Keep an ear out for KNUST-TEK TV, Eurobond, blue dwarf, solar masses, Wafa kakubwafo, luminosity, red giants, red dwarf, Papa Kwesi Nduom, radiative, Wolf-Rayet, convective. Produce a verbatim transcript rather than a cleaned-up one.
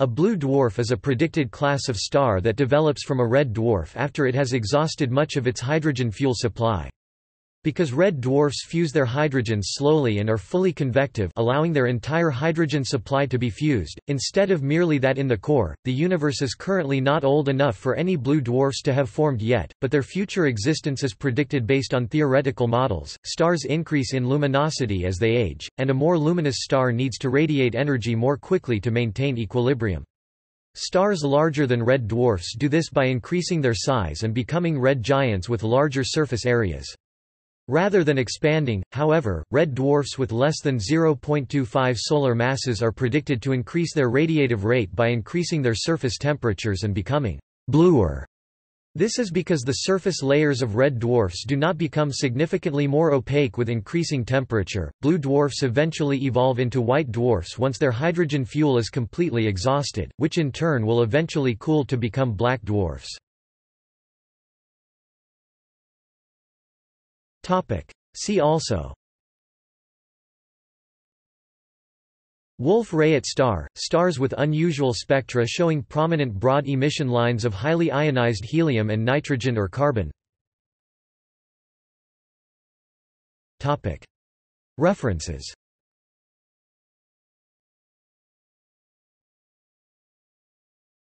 A blue dwarf is a predicted class of star that develops from a red dwarf after it has exhausted much of its hydrogen fuel supply. Because red dwarfs fuse their hydrogen slowly and are fully convective, allowing their entire hydrogen supply to be fused, instead of merely that in the core, the universe is currently not old enough for any blue dwarfs to have formed yet, but their future existence is predicted based on theoretical models. Stars increase in luminosity as they age, and a more luminous star needs to radiate energy more quickly to maintain equilibrium. Stars larger than red dwarfs do this by increasing their size and becoming red giants with larger surface areas. Rather than expanding, however, red dwarfs with less than zero point two five solar masses are predicted to increase their radiative rate by increasing their surface temperatures and becoming bluer. This is because the surface layers of red dwarfs do not become significantly more opaque with increasing temperature. Blue dwarfs eventually evolve into white dwarfs once their hydrogen fuel is completely exhausted, which in turn will eventually cool to become black dwarfs. Topic. See also: Wolf-Rayet star, stars with unusual spectra showing prominent broad emission lines of highly ionized helium and nitrogen or carbon. Topic. References.